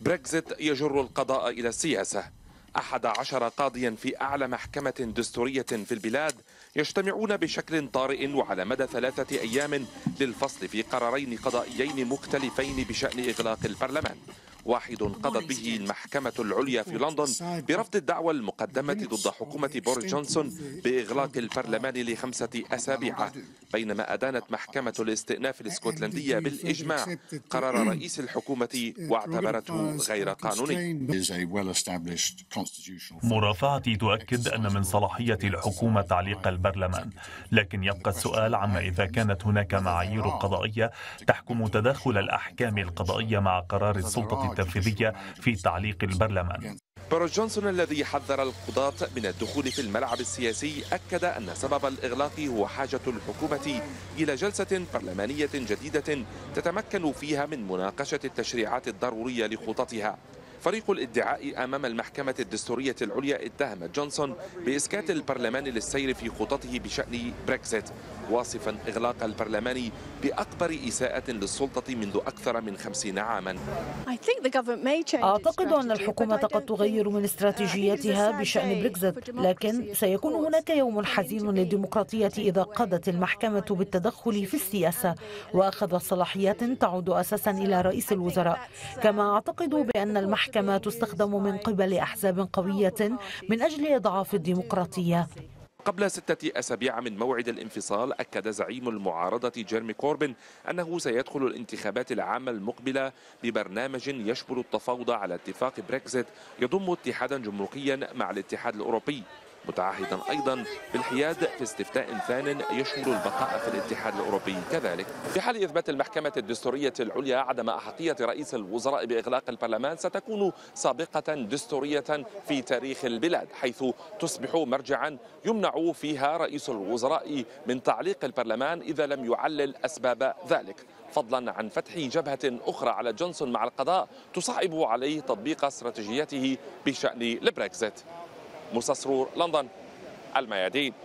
بريكزيت يجر القضاء إلى السياسة. 11 قاضيا في أعلى محكمة دستورية في البلاد يجتمعون بشكل طارئ وعلى مدى 3 أيام للفصل في قرارين قضائيين مختلفين بشأن إغلاق البرلمان. واحد قضت به المحكمة العليا في لندن برفض الدعوى المقدمة ضد حكومة بوريس جونسون بإغلاق البرلمان ل5 أسابيع، بينما أدانت محكمة الاستئناف الاسكتلندية بالإجماع قرار رئيس الحكومة واعتبرته غير قانوني. مرافعتي تؤكد أن من صلاحية الحكومة تعليق البرلمان، لكن يبقى السؤال عما إذا كانت هناك معايير قضائية تحكم تداخل الأحكام القضائية مع قرار السلطة التنفيذية في تعليق البرلمان. بوريس جونسون الذي حذر القضاة من الدخول في الملعب السياسي أكد أن سبب الإغلاق هو حاجة الحكومة إلى جلسة برلمانية جديدة تتمكن فيها من مناقشة التشريعات الضرورية لخططها. فريق الادعاء أمام المحكمة الدستورية العليا اتهم جونسون بإسكات البرلمان للسير في خططه بشأن بريكزيت، واصفا إغلاق البرلمان بأكبر إساءة للسلطة منذ أكثر من 50 عاما. أعتقد أن الحكومة قد تغير من استراتيجيتها بشأن بريكزيت، لكن سيكون هناك يوم حزين للديمقراطية إذا قضت المحكمة بالتدخل في السياسة وأخذت صلاحيات تعود أساسا إلى رئيس الوزراء. كما أعتقد بأن المحكمة تستخدم من قبل أحزاب قوية من أجل إضعاف الديمقراطية. قبل 6 أسابيع من موعد الانفصال، أكد زعيم المعارضة جيرمي كوربين أنه سيدخل الانتخابات العامة المقبلة ببرنامج يشمل التفاوض على اتفاق بريكزيت يضم اتحادا جمركيا مع الاتحاد الأوروبي، متعهدا أيضا بالحياد في استفتاء ثان يشمل البقاء في الاتحاد الأوروبي كذلك. في حال إثبات المحكمة الدستورية العليا عدم أحقية رئيس الوزراء بإغلاق البرلمان، ستكون سابقة دستورية في تاريخ البلاد، حيث تصبح مرجعا يمنع فيها رئيس الوزراء من تعليق البرلمان إذا لم يعلل أسباب ذلك، فضلا عن فتح جبهة أخرى على جونسون مع القضاء تصعب عليه تطبيق استراتيجيته بشأن البريكزيت. موسى سرور، لندن، الميادين.